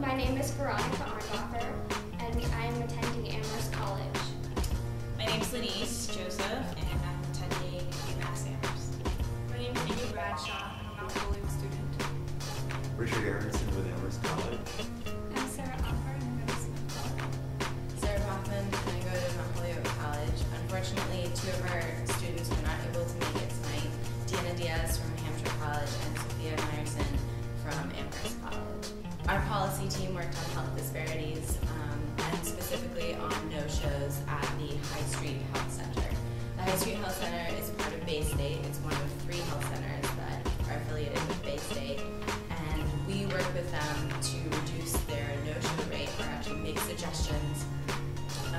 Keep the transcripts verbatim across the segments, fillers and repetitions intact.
my name is Veronica Amherst, and I'm attending Amherst College. My name is Laniece Joseph, and I'm attending UMass Amherst. My name is Amy Bradshaw, and I'm a Mount Holyoke student. Richard Aronson with Amherst College. I'm Sarah Offer, and I'm at Smith College. Sarah Hoffman, and I go to Mount Holyoke College. Unfortunately, two of our students were not able to make it tonight. Deanna Diaz from Hampshire College and Sophia Meyerson from Amherst College. Our policy team worked on health disparities um, and specifically on no-shows at the High Street Health Center. The High Street Health Center is part of Bay State. It's one of three health centers that are affiliated with Bay State, and we work with them to reduce their no-show rate or actually make suggestions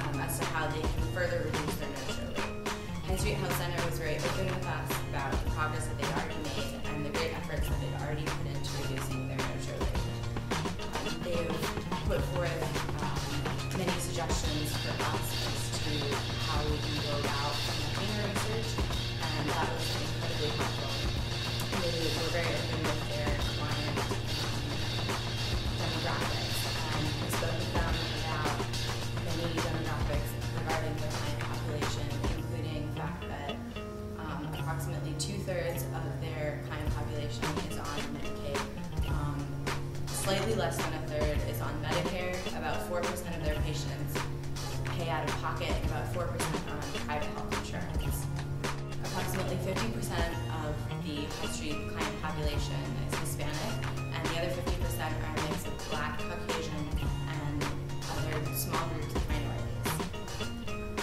um, as to how they can further reduce their no-show rate. High Street Health Center was very open with us about the progress that they'd already made and the great efforts that they'd already put into reducing their no-show rate. They've put forth um, many suggestions for us as to how we can go about conducting our research, and that was incredibly helpful. They were very open with their client demographics, and we spoke with them about many demographics regarding their client population, including the fact that um, approximately two-thirds of their client population is on Medicaid. Um, Slightly less than a third is on Medicare, about four percent of their patients pay out of pocket, and about four percent are on private health insurance. Approximately fifty percent of the High Street client population is Hispanic, and the other fifty percent are a mix of Black, Caucasian, and other small groups of minorities.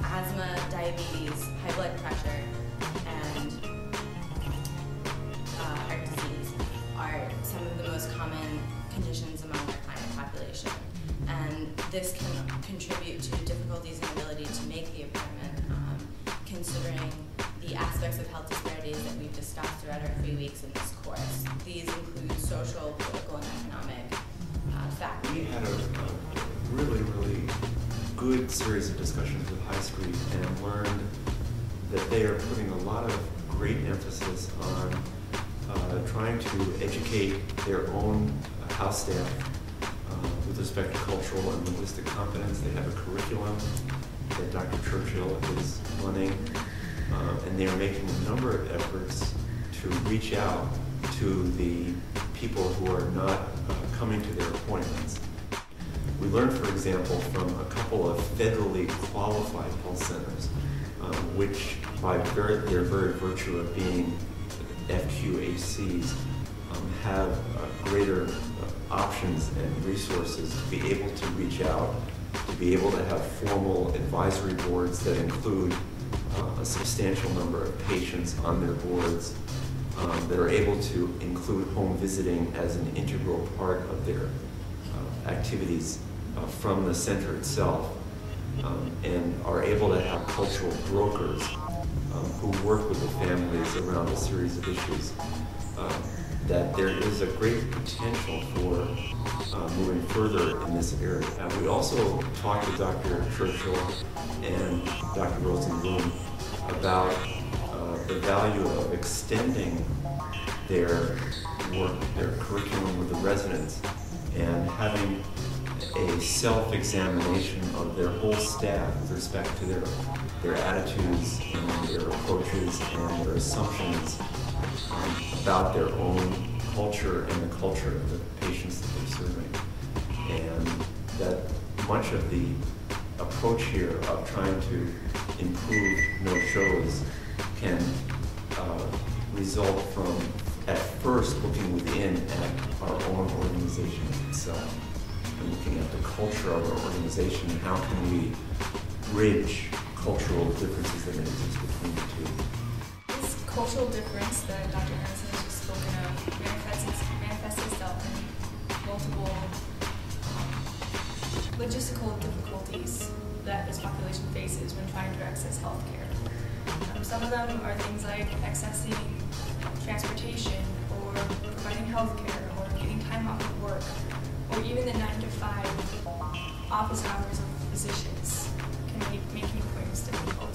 Asthma, diabetes, high blood pressure, and uh, heart disease are some of the most common conditions among our client population, and this can contribute to difficulties in ability to make the appointment, um, considering the aspects of health disparities that we've discussed throughout our three weeks in this course. These include social, political, and economic uh, factors. We had a, a really, really good series of discussions with High Street and learned that they are putting a lot of great emphasis on Uh, trying to educate their own uh, house staff uh, with respect to cultural and linguistic competence. They have a curriculum that Doctor Churchill is running, uh, and they are making a number of efforts to reach out to the people who are not uh, coming to their appointments. We learned, for example, from a couple of federally qualified health centers, uh, which by very, their very virtue of being F Q H Cs um, have uh, greater uh, options and resources to be able to reach out, to be able to have formal advisory boards that include uh, a substantial number of patients on their boards, um, that are able to include home visiting as an integral part of their uh, activities uh, from the center itself, um, and are able to have cultural brokers Um, who work with the families around a series of issues, uh, that there is a great potential for uh, moving further in this area. Uh, we also talked to Doctor Churchill and Doctor Rosenblum about uh, the value of extending their work, their curriculum with the residents, and having a self-examination of their whole staff with respect to their their attitudes and their approaches and their assumptions um, about their own culture and the culture of the patients that they're serving. And that much of the approach here of trying to improve no-shows can uh, result from, at first, looking within at our own organization itself, and looking at the culture of our organization and how can we bridge cultural differences that exist between the two. This cultural difference that Doctor Hansen has just spoken of manifests, manifests itself in multiple um, logistical difficulties that this population faces when trying to access healthcare. Um, some of them are things like accessing transportation, or providing healthcare, or getting time off of work, or even the nine to five office hours of physicians can make making appointments difficult.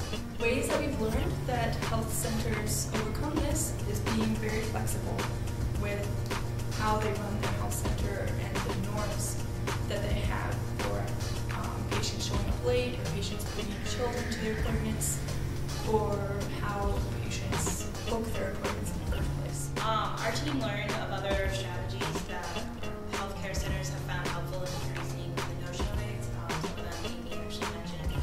Ways that we've learned that health centers overcome this is being very flexible with how they run their health center and the norms that they have for um, patients showing up late, or patients bringing children to their appointments, or how patients book their appointments in the first place. Um, our team learned of other strategies that healthcare centers have found helpful in increasing the no-show rates. Um, some of them Amy actually mentioned.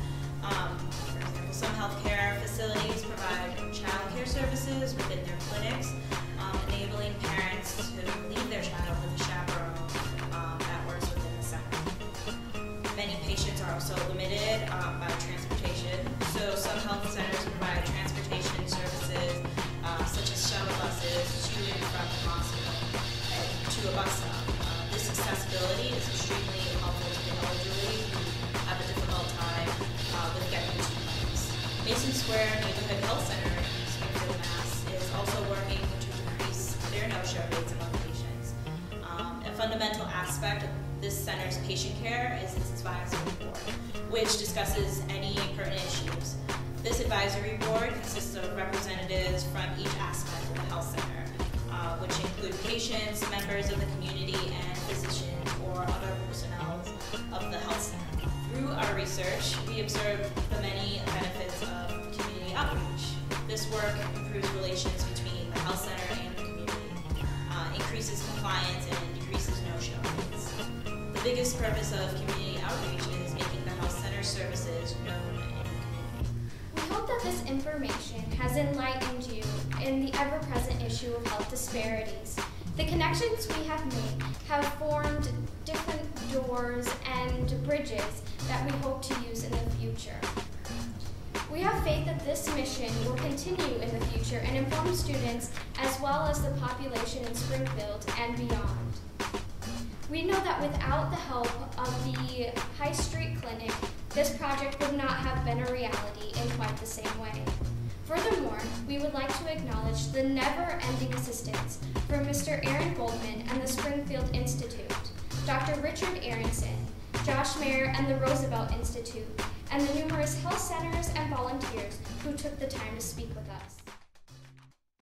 Um, for example, some healthcare facilities provide childcare services within their clinics, um, enabling parents to leave their child with a chaperone um, that works within the center. Many patients are also limited um, by transportation, so some health centers provide transportation services uh, such as shuttle buses to and from the hospital and to a bus stop. Uh, this accessibility is extremely helpful to the elderly who have a difficult time uh, with getting to homes. Mason Square Neighborhood Health Center in Springfield, Mass is also working to decrease their no-show rates among patients. Um, a fundamental aspect of this center's patient care is its advisory board, which discusses any pertinent issues. This advisory board consists of representatives from each aspect of the health center, uh, which include patients, members of the community, and physicians or other personnel of the health center. Through our research, we observed the many benefits of community outreach. This work improves relations between the health center and the community, uh, increases compliance, and decreases no-show rates. The biggest purpose of community outreach is making the health center services known in the community. We hope that this information has enlightened you in the ever-present issue of health disparities. The connections we have made have formed different doors and bridges that we hope to use in the future. We have faith that this mission will continue in the future and inform students as well as the population in Springfield and beyond. We know that without the help of the High Street Clinic, this project would not have been a reality in quite the same way. Furthermore, we would like to acknowledge the never-ending assistance from Mister Aaron Goldman and the Springfield Institute, Doctor Richard Aronson, Josh Mayer and the Roosevelt Institute, and the numerous health centers and volunteers who took the time to speak with us.